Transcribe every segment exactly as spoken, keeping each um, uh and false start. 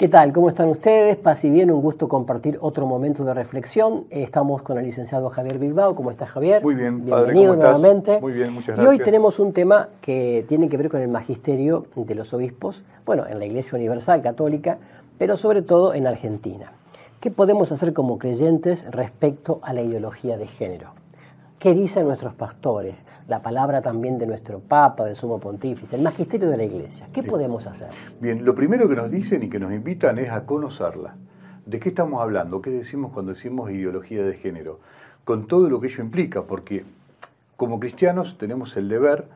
¿Qué tal? ¿Cómo están ustedes? Paz y bien, un gusto compartir otro momento de reflexión. Estamos con el licenciado Javier Bilbao. ¿Cómo estás, Javier? Muy bien, bienvenido padre, ¿cómo nuevamente? Estás? Muy bien, muchas gracias. Y hoy tenemos un tema que tiene que ver con el magisterio de los obispos, bueno, en la Iglesia Universal Católica, pero sobre todo en Argentina. ¿Qué podemos hacer como creyentes respecto a la ideología de género? ¿Qué dicen nuestros pastores? La palabra también de nuestro Papa, del Sumo Pontífice, el Magisterio de la Iglesia. ¿Qué podemos hacer? Bien, lo primero que nos dicen y que nos invitan es a conocerla. ¿De qué estamos hablando? ¿Qué decimos cuando decimos ideología de género? Con todo lo que ello implica, porque como cristianos tenemos el deber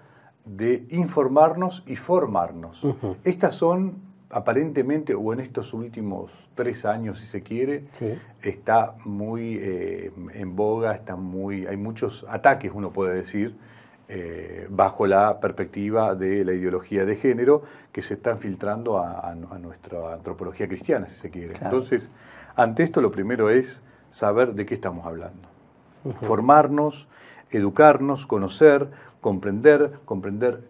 de informarnos y formarnos. Uh-huh. Estas son, aparentemente, o en estos últimos tres años, si se quiere, sí, está muy eh, en boga, está muy, hay muchos ataques, uno puede decir, eh, bajo la perspectiva de la ideología de género, que se están filtrando a, a, a nuestra antropología cristiana, si se quiere. Claro. Entonces, ante esto lo primero es saber de qué estamos hablando. Uh-huh. Formarnos, educarnos, conocer, comprender, comprender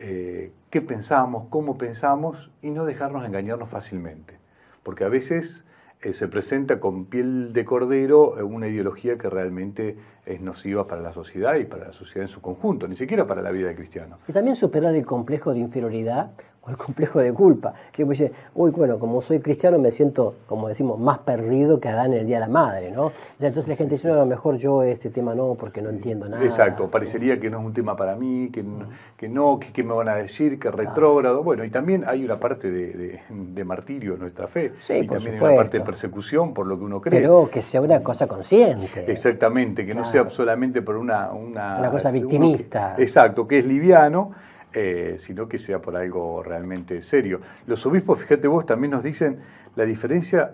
eh, qué pensamos, cómo pensamos, y no dejarnos engañarnos fácilmente. Porque a veces eh, se presenta con piel de cordero eh, una ideología que realmente es nociva para la sociedad y para la sociedad en su conjunto, ni siquiera para la vida del cristiano. Y también superar el complejo de inferioridad o el complejo de culpa. Que oye, uy, bueno, como soy cristiano me siento, como decimos, más perdido que Adán en el Día de la Madre, ¿no? Ya, entonces la gente dice, no, a lo mejor yo este tema no, porque no entiendo nada. Exacto, parecería que no es un tema para mí, que no, que, no, que, que me van a decir, que retrógrado. Bueno, y también hay una parte de, de, de martirio en nuestra fe. Sí, y por también supuesto. Hay una parte de persecución por lo que uno cree. Pero que sea una cosa consciente. Exactamente, que claro, no sea solamente por una... Una, una cosa victimista. Que, exacto, que es liviano. Eh, sino que sea por algo realmente serio. Los obispos, fíjate vos, también nos dicen la diferencia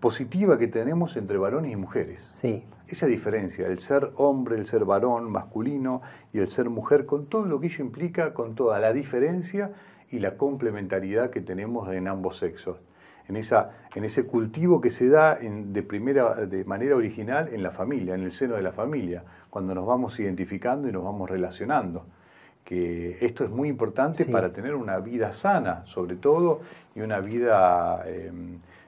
positiva que tenemos entre varones y mujeres. Sí. Esa diferencia, el ser hombre, el ser varón, masculino, y el ser mujer, con todo lo que ello implica, con toda la diferencia y la complementariedad que tenemos en ambos sexos. En, esa, en ese cultivo que se da en, de, primera, de manera original en la familia, en el seno de la familia, cuando nos vamos identificando y nos vamos relacionando. Que esto es muy importante, sí, para tener una vida sana, sobre todo, y una vida eh,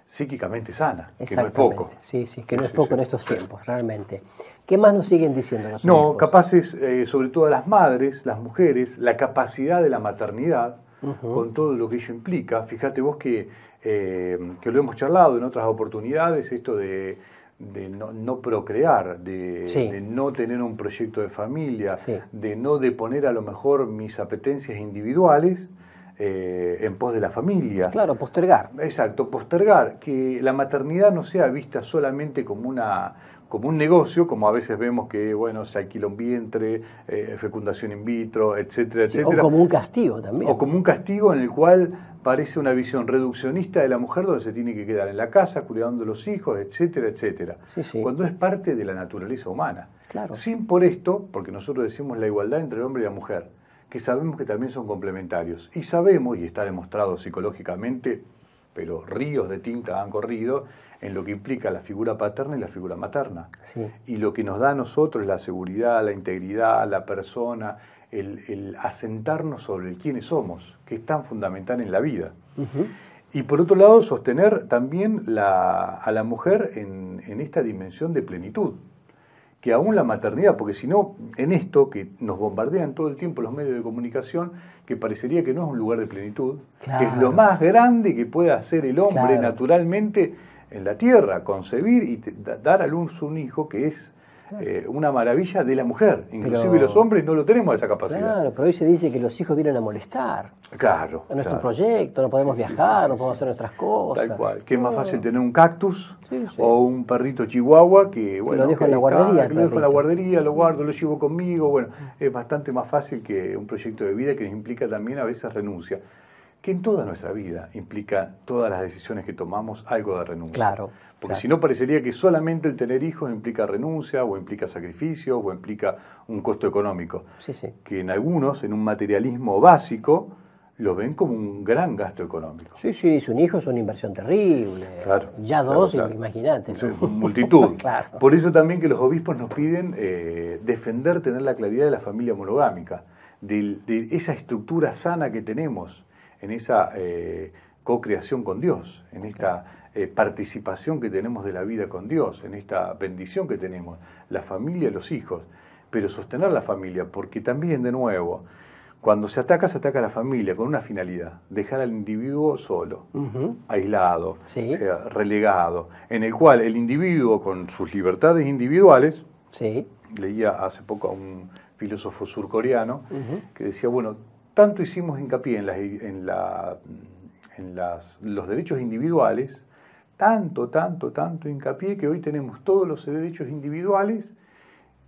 psíquicamente sana, que no es poco. Sí, sí, que no es poco en estos tiempos, realmente. ¿Qué más nos siguen diciendo los obispos? No, capaces, eh, sobre todo las madres, las mujeres, la capacidad de la maternidad, uh-huh, con todo lo que ello implica. Fíjate vos que, eh, que lo hemos charlado en otras oportunidades, esto de... de no, no procrear, de, sí, de no tener un proyecto de familia, sí, de no deponer a lo mejor mis apetencias individuales eh, en pos de la familia. Claro, postergar. Exacto, postergar, que la maternidad no sea vista solamente como una... como un negocio, como a veces vemos que, bueno, se alquila un vientre, eh, fecundación in vitro, etcétera, sí, etcétera. O como un castigo también. O como un castigo en el cual parece una visión reduccionista de la mujer, donde se tiene que quedar en la casa, cuidando a los hijos, etcétera, etcétera. Sí, sí. Cuando es parte de la naturaleza humana. Claro. Sin por esto, porque nosotros decimos la igualdad entre el hombre y la mujer, que sabemos que también son complementarios. Y sabemos, y está demostrado psicológicamente, pero ríos de tinta han corrido, en lo que implica la figura paterna y la figura materna. Sí. Y lo que nos da a nosotros la seguridad, la integridad, la persona, el, el asentarnos sobre quiénes somos, que es tan fundamental en la vida. Uh-huh. Y por otro lado, sostener también la, a la mujer en, en esta dimensión de plenitud, que aún la maternidad, porque si no, en esto que nos bombardean todo el tiempo los medios de comunicación, que parecería que no es un lugar de plenitud, claro, que es lo más grande que puede hacer el hombre, claro, naturalmente, en la tierra, concebir y dar a luz un hijo, que es eh, una maravilla de la mujer. Inclusive pero, los hombres no lo tenemos esa capacidad. Claro, pero hoy se dice que los hijos vienen a molestar. Claro. A nuestro claro. proyecto, no podemos sí, viajar, sí, sí, no podemos sí. hacer nuestras cosas. Tal cual, que es más fácil tener un cactus sí, sí. o un perrito chihuahua que... bueno, que lo dejo en la guardería. Lo dejo en la guardería, lo guardo, lo llevo conmigo. Bueno, es bastante más fácil que un proyecto de vida que implica también a veces renuncia, que en toda nuestra vida implica todas las decisiones que tomamos algo de renuncia. Claro. Porque claro. si no, parecería que solamente el tener hijos implica renuncia, o implica sacrificio, o implica un costo económico. Sí, sí. Que en algunos, en un materialismo básico, lo ven como un gran gasto económico. Sí, sí, un hijo es una inversión terrible. Claro, ya dos, claro, claro. imagínate. ¿No? Multitud. Claro. Por eso también que los obispos nos piden eh, defender, tener la claridad de la familia monogámica, de, de esa estructura sana que tenemos, en esa eh, co-creación con Dios, en esta eh, participación que tenemos de la vida con Dios, en esta bendición que tenemos, la familia, los hijos, pero sostener la familia, porque también, de nuevo, cuando se ataca, se ataca a la familia con una finalidad, dejar al individuo solo, uh-huh. aislado, sí. eh, relegado, en el cual el individuo con sus libertades individuales, sí. leía hace poco a un filósofo surcoreano, uh-huh. que decía, bueno, tanto hicimos hincapié en, las, en, la, en las, los derechos individuales, tanto, tanto, tanto hincapié que hoy tenemos todos los derechos individuales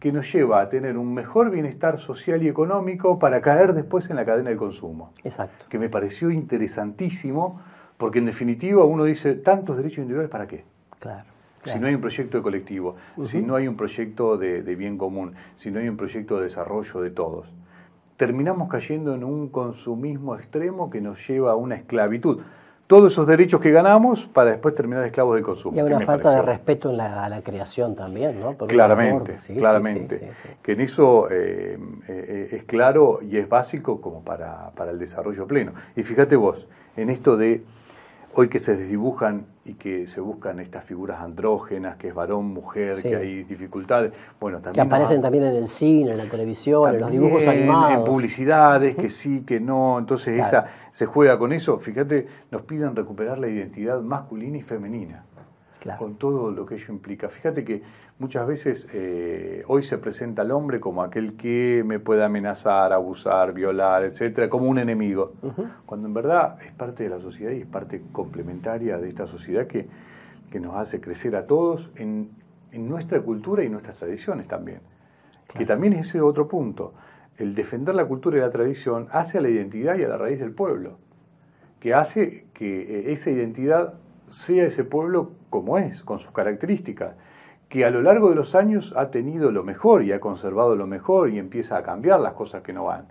que nos lleva a tener un mejor bienestar social y económico para caer después en la cadena del consumo. Exacto. Que me pareció interesantísimo, porque en definitiva uno dice, ¿tantos derechos individuales para qué? Claro. Claro. Si no hay un proyecto de colectivo, uh-huh. si no hay un proyecto de, de bien común, si no hay un proyecto de desarrollo de todos, terminamos cayendo en un consumismo extremo que nos lleva a una esclavitud. Todos esos derechos que ganamos para después terminar esclavos del consumo. Y hay una falta de respeto en la, a la creación también, ¿no? Por claramente, sí, claramente. Sí, sí, sí, sí. Que en eso eh, eh, es claro y es básico como para, para el desarrollo pleno. Y fíjate vos, en esto de hoy que se desdibujan y que se buscan estas figuras andrógenas, que es varón, mujer, sí. que hay dificultades. Bueno, también que aparecen no, también en el cine, en la televisión, también, en los dibujos animados. En publicidades, que sí, que no. Entonces claro. esa se juega con eso. Fíjate, nos piden recuperar la identidad masculina y femenina, claro. con todo lo que ello implica. Fíjate que muchas veces eh, hoy se presenta al hombre como aquel que me puede amenazar, abusar, violar, etcétera, como un enemigo. Uh-huh. Cuando en verdad es parte de la sociedad y es parte complementaria de esta sociedad que, que nos hace crecer a todos en, en nuestra cultura y nuestras tradiciones también. Claro. Que también es ese otro punto. El defender la cultura y la tradición hace a la identidad y a la raíz del pueblo. Que hace que esa identidad sea ese pueblo como es, con sus características, que a lo largo de los años ha tenido lo mejor y ha conservado lo mejor y empieza a cambiar las cosas que no van.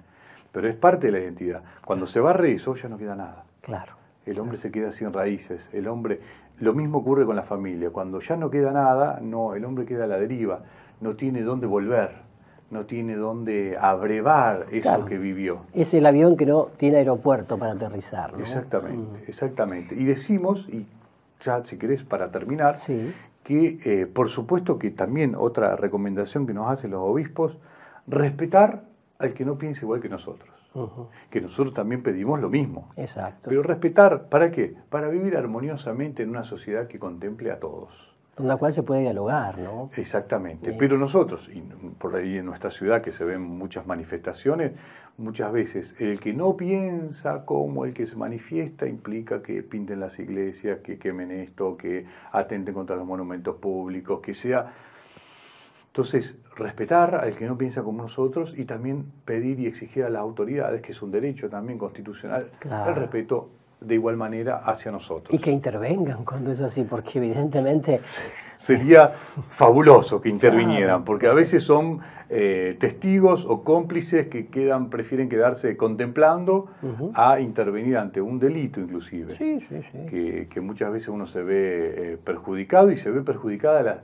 Pero es parte de la identidad. Cuando se barre eso, ya no queda nada. Claro. El hombre claro. se queda sin raíces. El hombre, lo mismo ocurre con la familia. Cuando ya no queda nada, no, el hombre queda a la deriva. No tiene dónde volver. No tiene dónde abrevar eso claro. que vivió. Es el avión que no tiene aeropuerto para aterrizar, ¿no? Exactamente, mm. exactamente. Y decimos, y ya si querés para terminar... Sí. que eh, por supuesto que también otra recomendación que nos hacen los obispos, respetar al que no piensa igual que nosotros. Uh-huh. Que nosotros también pedimos lo mismo. Exacto. Pero respetar, ¿para qué? Para vivir armoniosamente en una sociedad que contemple a todos. Con la cual se puede dialogar, ¿no? Exactamente. Bien. Pero nosotros, y por ahí en nuestra ciudad que se ven muchas manifestaciones, muchas veces el que no piensa como el que se manifiesta implica que pinten las iglesias, que quemen esto, que atenten contra los monumentos públicos, que sea... Entonces, respetar al que no piensa como nosotros y también pedir y exigir a las autoridades, que es un derecho también constitucional, claro. el respeto de igual manera hacia nosotros. Y que intervengan cuando es así, porque evidentemente... Sería fabuloso que intervinieran, porque a veces son eh, testigos o cómplices que quedan, prefieren quedarse contemplando uh-huh. a intervenir ante un delito inclusive. Sí, sí, sí. Que, que muchas veces uno se ve eh, perjudicado y se ve perjudicada la,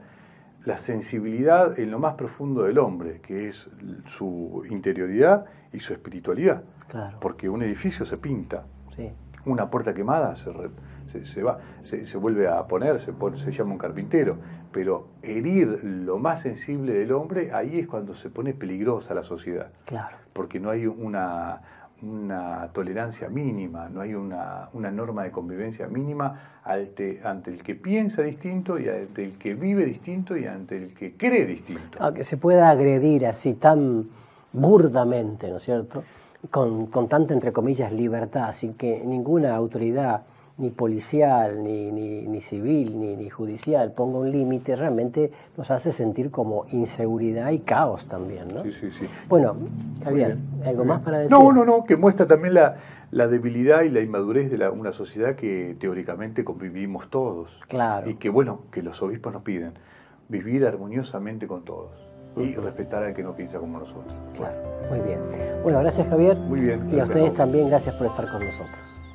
la sensibilidad en lo más profundo del hombre, que es su interioridad y su espiritualidad. Claro. Porque un edificio se pinta. Sí. Una puerta quemada se, re, se, se, va, se, se vuelve a poner, se, pone, se llama un carpintero. Pero herir lo más sensible del hombre, ahí es cuando se pone peligrosa la sociedad. Claro. Porque no hay una, una tolerancia mínima, no hay una, una norma de convivencia mínima ante, ante el que piensa distinto y ante el que vive distinto y ante el que cree distinto. Aunque se pueda agredir así tan burdamente, ¿no es cierto?, Con, con tanta, entre comillas, libertad, sin que ninguna autoridad, ni policial, ni, ni, ni civil, ni, ni judicial, ponga un límite, realmente nos hace sentir como inseguridad y caos también, ¿no? Sí, sí, sí. Bueno, Javier, ¿algo más para decir? No, no, no, que muestra también la, la debilidad y la inmadurez de la, una sociedad que teóricamente convivimos todos. Claro. Y que, bueno, que los obispos nos piden vivir armoniosamente con todos. Y respetar al que no piensa como nosotros. Claro, muy bien. Bueno, gracias Javier. Muy bien. Y a ustedes también, gracias por estar con nosotros.